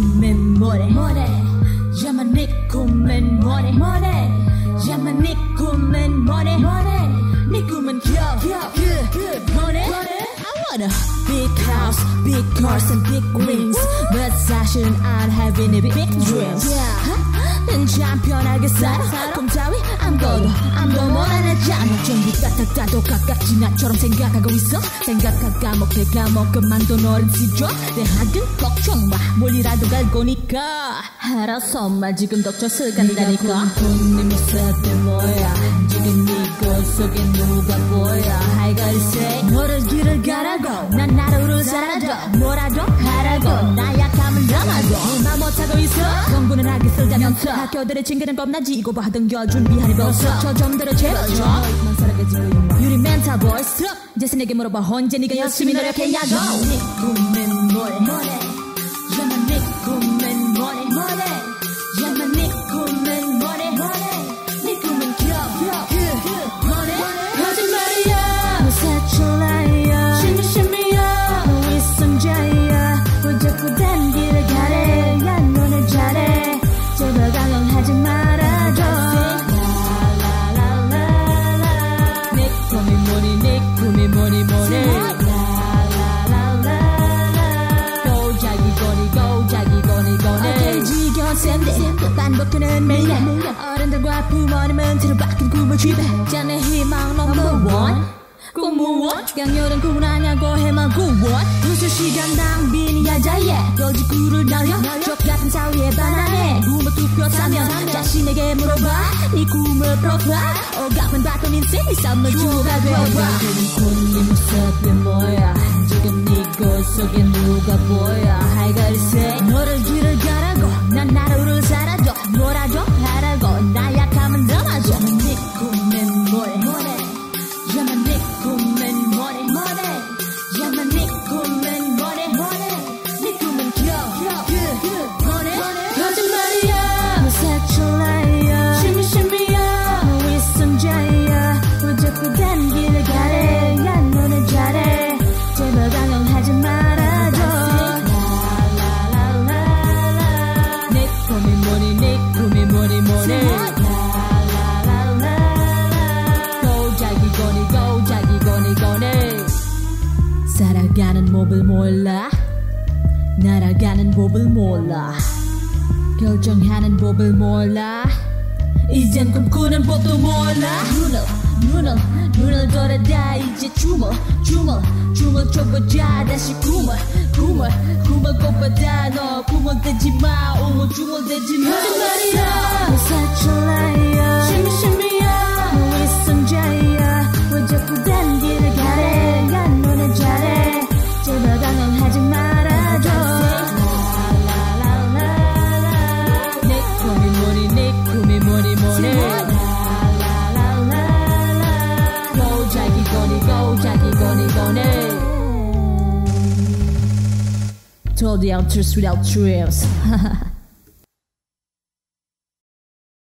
more. Yeah, my Nicki Minaj more. Yeah, my Nicki Minaj more. Nicki Minaj, good more. Big house, big cars and big rings. But 사실 I'm having a big dreams. 난 참 편하게 살아. 꿈 따위 안 걸어. 아무도 몰아내잖아. 전부 따닥따닥 가깝지 나처럼 생각하고 있어. 생각할 까먹게 까먹고만도 너를 찢어. 내 하긴 걱정 마. 멀리라도 갈 거니까. 알아서 엄마 지금 덕쳤을 간다니까. 네가 꿈꾼 네 모습이 뭐야. 지금 네 곳 속에 누가 보여. I gotta say 너를 길을 가라. 난 나루를 살아도 뭐라도 하라고 나약함을 담아도 얼마 못하고 있어. 공부는 하기 쓸데없어. 학교들의 징계는 겁나지. 이거 봐 등겨 준비하니 벌써. 저 점들을 채워줘. 유리 멘탈 보이 스톱. 이제 내게 물어봐 언제 네가 열심히 노력했냐고. 네 꿈엔 뭐래 야만 네 꿈엔 뭐래 야만 네 꿈엔 뭐래 네 꿈은 기억 뭐래 거짓말이야 무사출라이 반복되는 매일 어른들과 부모님은 뒤로 바뀐 꿈을 집에 자네 희망 넘버 원 공무원 강렬한 꿈은 아냐고 해만 구원 무슨 시간 낭비니 야자예 거짓구를 날려 좁같은 사회에 반항해 꿈을 뚝표 사면 자신에게 물어봐 네 꿈을 풀어봐 오감은 바꾼 인생이 삶을 주어가 되어봐 꿈꾼이 모습이 뭐야 지금 네 곳 속에 누가 보여 I gotta say 너를 길을 가라고 난 나루를 사라져 뭐라고 하라고 나약함은 담아줘 네 꿈엔 뭐래 날아가는 법을 몰라 날아가는 법을 몰라 결정하는 법을 몰라 이젠 꿈꾸는 법도 몰라 눈을 걸어다 이제 춤을 춰보자 다시 꿈을 꼽아다 너 구멍대지마 우물쭈물대지마 거짓말이야 무사철라야 심심이야 무위성자야 왜 자꾸 단기를 가래 난 너네 잘해 제발 강행하지 말아줘 라라라라라 내 꿈이 뭐니 내 꿈이 뭐니 라라라라라 고 자기 거니 고 자기 거니 Told the answers without dreams